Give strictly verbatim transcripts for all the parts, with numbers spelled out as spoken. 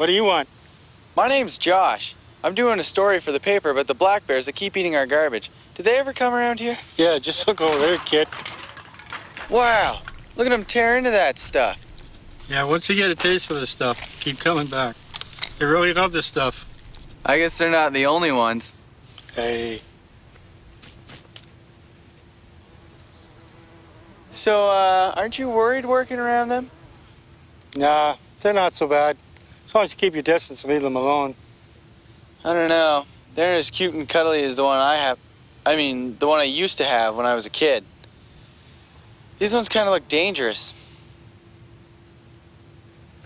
What do you want? My name's Josh. I'm doing a story for the paper about the black bears that keep eating our garbage. Did they ever come around here? Yeah, just look over there, kid. Wow, look at them tear into that stuff. Yeah, once you get a taste for this stuff, keep coming back. They really love this stuff. I guess they're not the only ones. Hey. So, uh, aren't you worried working around them? Nah, they're not so bad. As long as you keep your distance and leave them alone. I don't know. They're as cute and cuddly as the one I have. I mean, the one I used to have when I was a kid. These ones kind of look dangerous.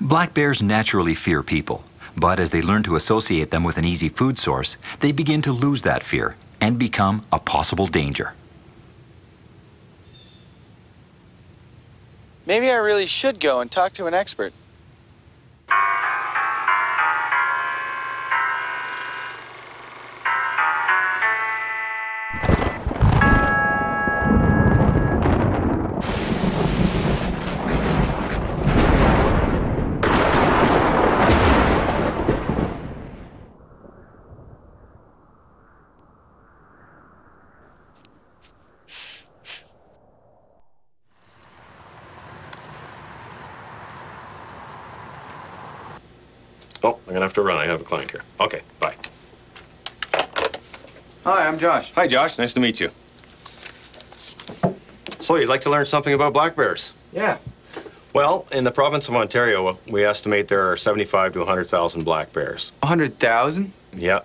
Black bears naturally fear people, but as they learn to associate them with an easy food source, they begin to lose that fear and become a possible danger. Maybe I really should go and talk to an expert. Oh, I'm gonna have to run. I have a client here. Okay, bye. Hi, I'm Josh. Hi, Josh. Nice to meet you. So, you'd like to learn something about black bears? Yeah. Well, in the province of Ontario, we estimate there are seventy-five to one hundred thousand black bears. one hundred thousand? Yeah.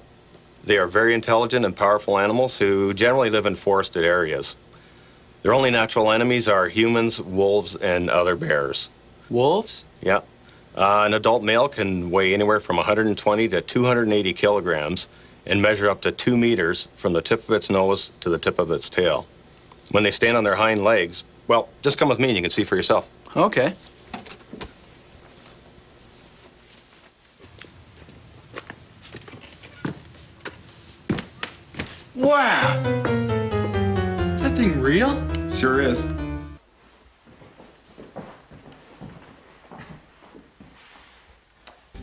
They are very intelligent and powerful animals who generally live in forested areas. Their only natural enemies are humans, wolves, and other bears. Wolves? Yeah. Uh, an adult male can weigh anywhere from one hundred twenty to two hundred eighty kilograms and measure up to two meters from the tip of its nose to the tip of its tail. When they stand on their hind legs, well, just come with me and you can see for yourself. Okay. Wow! Is that thing real? Sure is.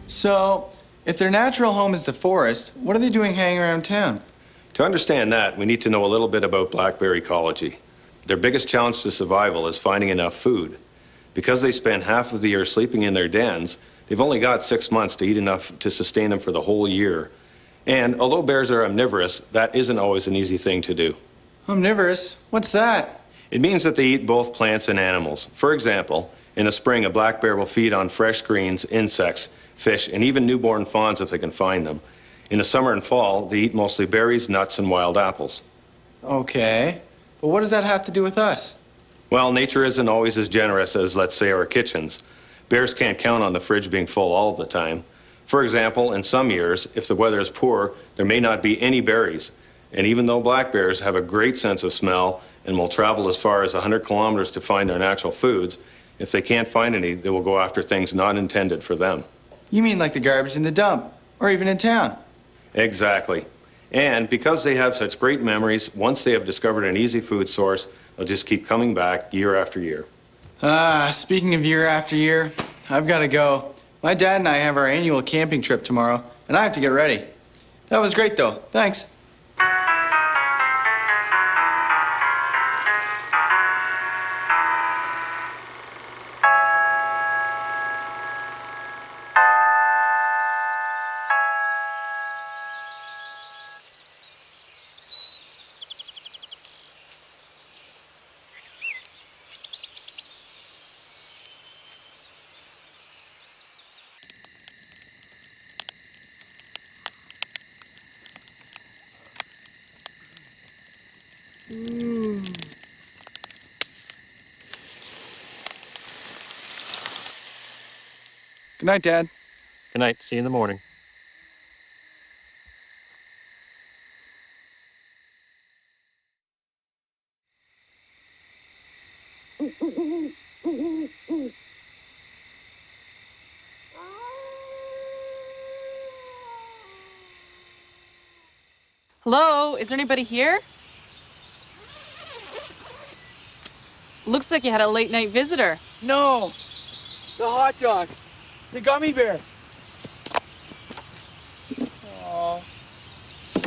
So, if their natural home is the forest, what are they doing hanging around town? To understand that, we need to know a little bit about black bear ecology. Their biggest challenge to survival is finding enough food. Because they spend half of the year sleeping in their dens, they've only got six months to eat enough to sustain them for the whole year. And although bears are omnivorous, that isn't always an easy thing to do. Omnivorous? What's that? It means that they eat both plants and animals. For example, in the spring, a black bear will feed on fresh greens, insects, fish, and even newborn fawns if they can find them. In the summer and fall, they eat mostly berries, nuts, and wild apples. Okay, but what does that have to do with us? Well, nature isn't always as generous as, let's say, our kitchens. Bears can't count on the fridge being full all the time. For example, in some years, if the weather is poor, there may not be any berries. And even though black bears have a great sense of smell and will travel as far as one hundred kilometers to find their natural foods, if they can't find any, they will go after things not intended for them. You mean like the garbage in the dump, or even in town? Exactly. And because they have such great memories, once they have discovered an easy food source, they'll just keep coming back year after year. Ah, speaking of year after year, I've got to go. My dad and I have our annual camping trip tomorrow, and I have to get ready. That was great, though. Thanks. Good night, Dad. Good night. See you in the morning. Hello, is there anybody here? Looks like you had a late night visitor. No, the hot dog. The gummy bear.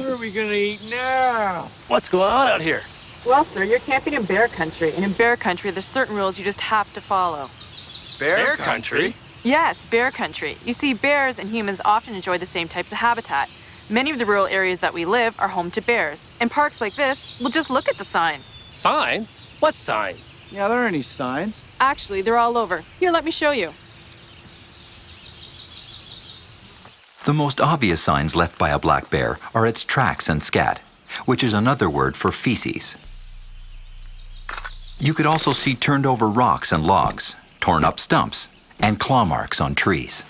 What are we gonna eat now? What's going on out here? Well, sir, you're camping in bear country, and in bear country, there's certain rules you just have to follow. Bear, bear country? country? Yes, bear country. You see, bears and humans often enjoy the same types of habitat. Many of the rural areas that we live are home to bears. In parks like this, we'll just look at the signs. Signs? What signs? Yeah, there aren't any signs. Actually, they're all over. Here, let me show you. The most obvious signs left by a black bear are its tracks and scat, which is another word for feces. You could also see turned over rocks and logs, torn up stumps, and claw marks on trees.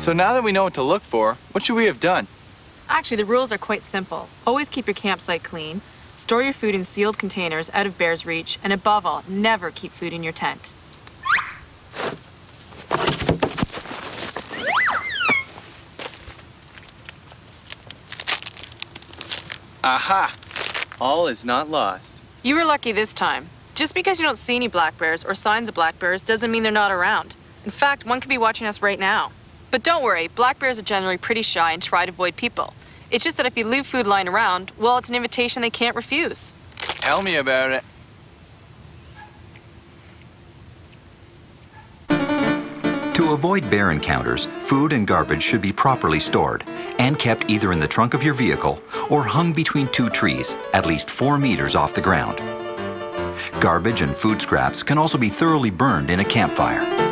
So now that we know what to look for, what should we have done? Actually, the rules are quite simple. Always keep your campsite clean, store your food in sealed containers out of bear's reach, and above all, never keep food in your tent. Aha! All is not lost. You were lucky this time. Just because you don't see any black bears or signs of black bears doesn't mean they're not around. In fact, one could be watching us right now. But don't worry, black bears are generally pretty shy and try to avoid people. It's just that if you leave food lying around, well, it's an invitation they can't refuse. Tell me about it. To avoid bear encounters, food and garbage should be properly stored and kept either in the trunk of your vehicle or hung between two trees, at least four meters off the ground. Garbage and food scraps can also be thoroughly burned in a campfire.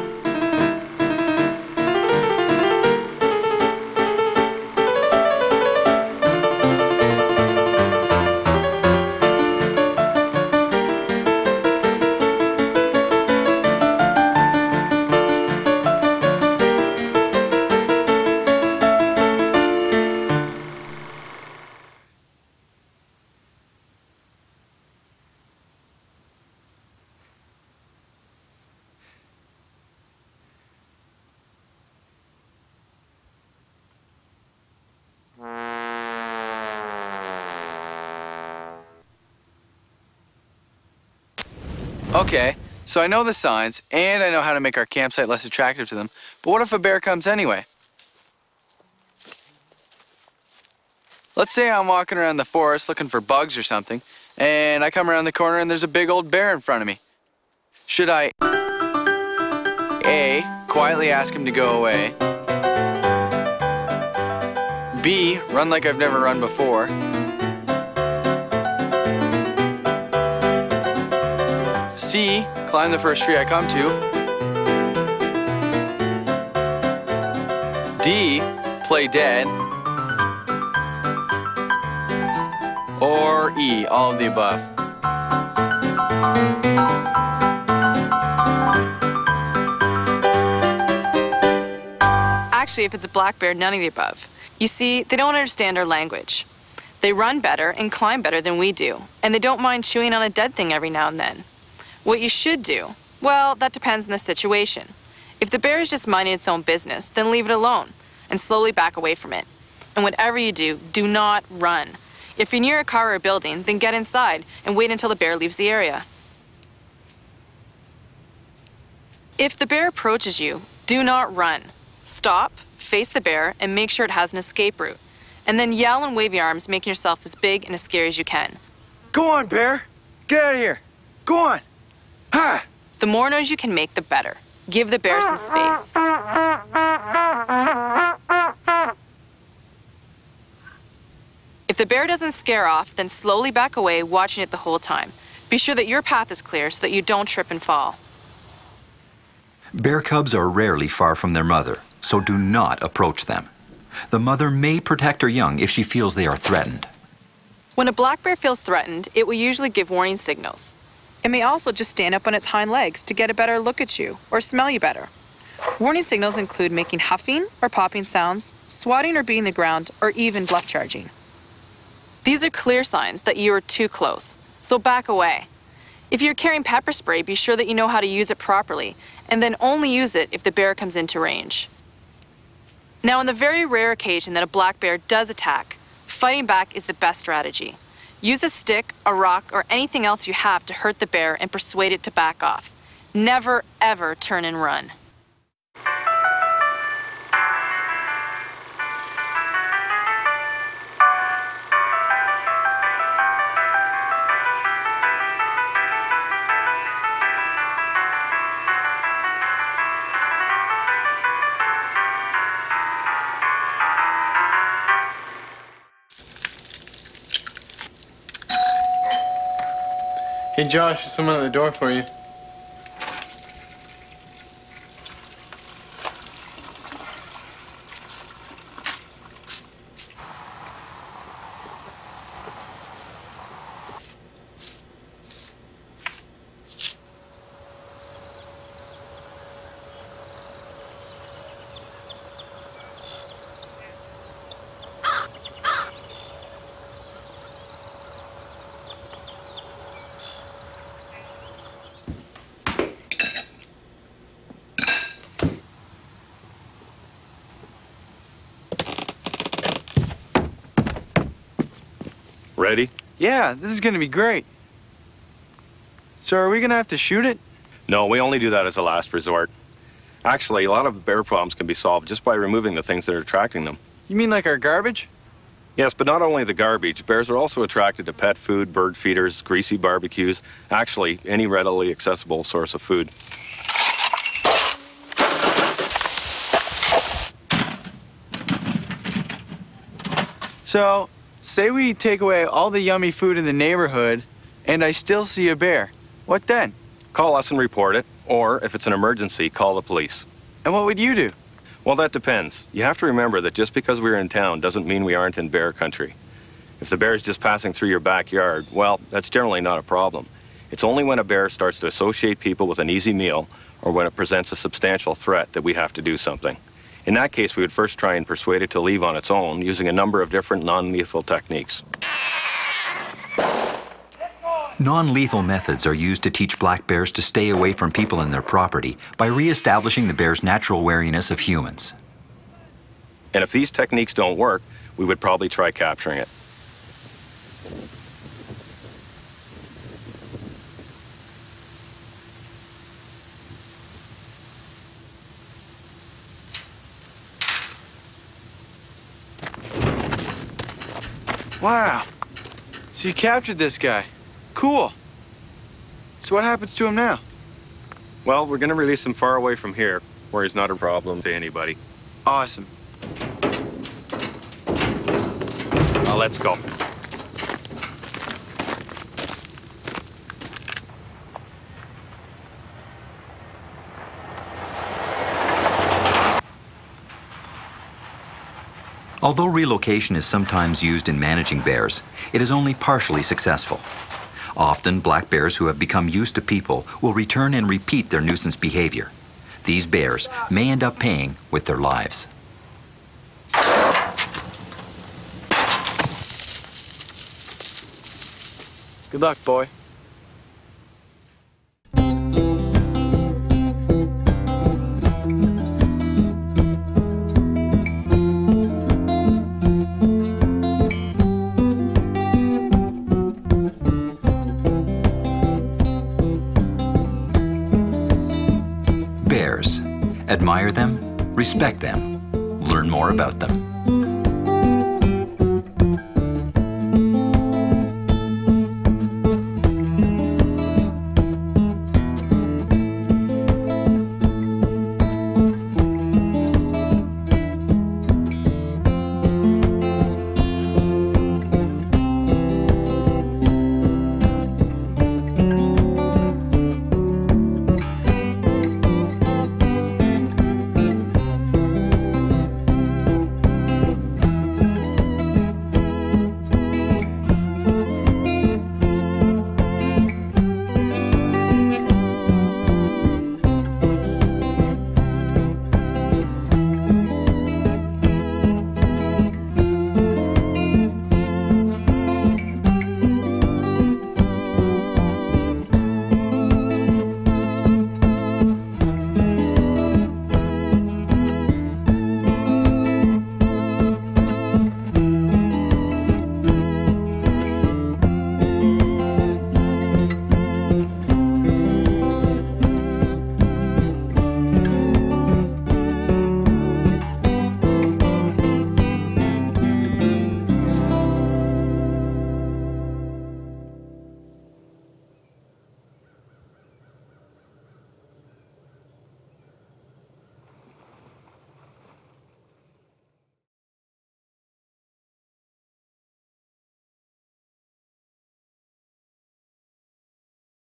Okay, so I know the signs, and I know how to make our campsite less attractive to them, but what if a bear comes anyway? Let's say I'm walking around the forest looking for bugs or something, and I come around the corner and there's a big old bear in front of me. Should I A, quietly ask him to go away, B, run like I've never run before, C, climb the first tree I come to, D, play dead, or E, all of the above. Actually, if it's a black bear, none of the above. You see, they don't understand our language. They run better and climb better than we do, and they don't mind chewing on a dead thing every now and then. What you should do, well, that depends on the situation. If the bear is just minding its own business, then leave it alone and slowly back away from it. And whatever you do, do not run. If you're near a car or a building, then get inside and wait until the bear leaves the area. If the bear approaches you, do not run. Stop, face the bear, and make sure it has an escape route. And then yell and wave your arms, making yourself as big and as scary as you can. Go on, bear. Get out of here. Go on. Ha! The more noise you can make, the better. Give the bear some space. If the bear doesn't scare off, then slowly back away, watching it the whole time. Be sure that your path is clear so that you don't trip and fall. Bear cubs are rarely far from their mother, so do not approach them. The mother may protect her young if she feels they are threatened. When a black bear feels threatened, it will usually give warning signals. It may also just stand up on its hind legs to get a better look at you or smell you better. Warning signals include making huffing or popping sounds, swatting or beating the ground, or even bluff charging. These are clear signs that you are too close, so back away. If you're carrying pepper spray, be sure that you know how to use it properly, and then only use it if the bear comes into range. Now, on the very rare occasion that a black bear does attack, fighting back is the best strategy. Use a stick, a rock, or anything else you have to hurt the bear and persuade it to back off. Never, ever turn and run. Hey Josh, there's someone at the door for you. Ready? Yeah, this is gonna be great. So are we gonna have to shoot it? No, we only do that as a last resort. Actually, a lot of bear problems can be solved just by removing the things that are attracting them. You mean like our garbage? Yes, but not only the garbage. Bears are also attracted to pet food, bird feeders, greasy barbecues, actually any readily accessible source of food. So, say we take away all the yummy food in the neighborhood, and I still see a bear. What then? Call us and report it, or if it's an emergency, call the police. And what would you do? Well, that depends. You have to remember that just because we're in town doesn't mean we aren't in bear country. If the bear's just passing through your backyard, well, that's generally not a problem. It's only when a bear starts to associate people with an easy meal, or when it presents a substantial threat, that we have to do something. In that case, we would first try and persuade it to leave on its own using a number of different non-lethal techniques. Non-lethal methods are used to teach black bears to stay away from people and their property by re-establishing the bear's natural wariness of humans. And if these techniques don't work, we would probably try capturing it. Wow, so you captured this guy. Cool. So what happens to him now? Well, we're gonna release him far away from here, where he's not a problem to anybody. Awesome. Now let's go. Although relocation is sometimes used in managing bears, it is only partially successful. Often, black bears who have become used to people will return and repeat their nuisance behavior. These bears may end up paying with their lives. Good luck, boy. Admire them, respect them, learn more about them.